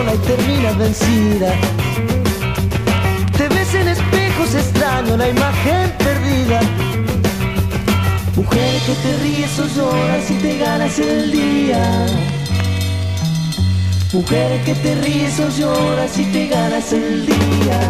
sola y terminas vencida. Te ves en espejos extraños, la imagen perdida. Mujer que te ríes o lloras y te ganas el día. Mujer que te ríes o lloras y te ganas el día.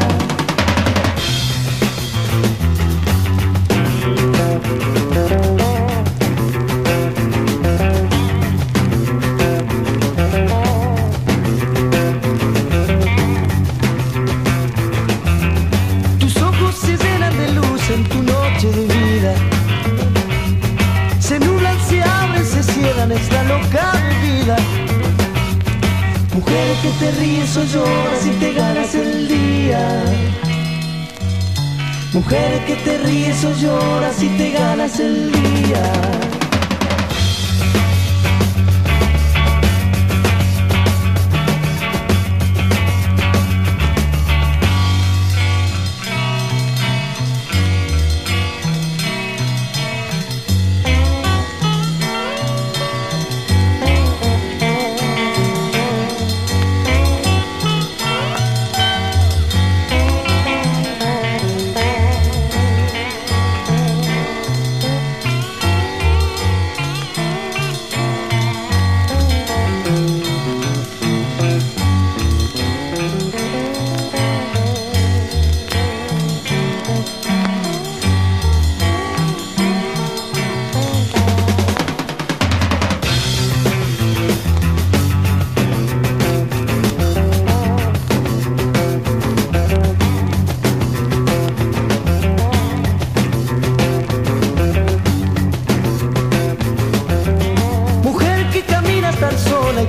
Tus ojos se llenan de luz en tu noche de vida. Se nublan, se abren, se cierran esta loca bebida. Mujer que te ríes o lloras y te ganas el día. Mujer que te ríes o lloras y te ganas el día.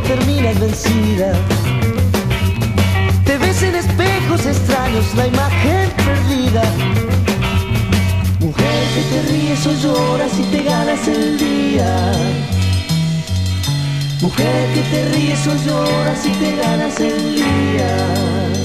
Terminas vencida. Te ves en espejos extraños, la imagen perdida. Mujer que te ríes o lloras y te ganas el día. Mujer que te ríes o lloras y te ganas el día.